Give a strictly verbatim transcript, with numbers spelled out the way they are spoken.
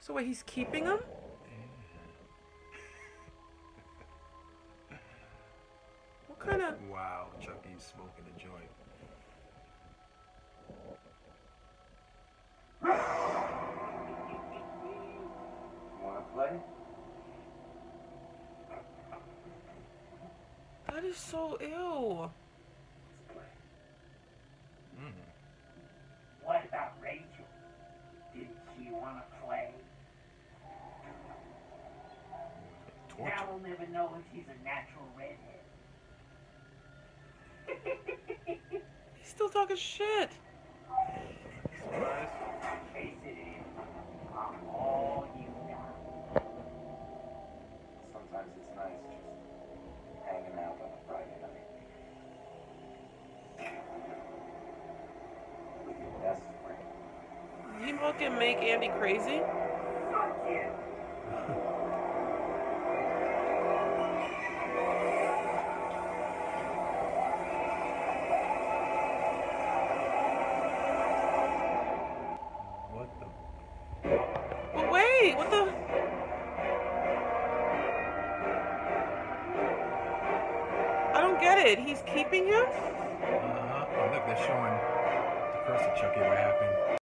So wait, he's keeping them? What kind of... Wow, Chucky's smoking a joint. Wanna play? That is so ill. Mm. What about Rachel? Did she wanna play? Torture. Now we'll never know if she's a natural redhead. He's still talking shit. Face it in. I'm all you got. Sometimes it's nice just hanging out on a Friday night. With your best friend. You fucking make Andy crazy? Fuck you! What the? I don't get it. He's keeping him? Uh-huh. Oh, look, they're showing the first of Chucky what happened.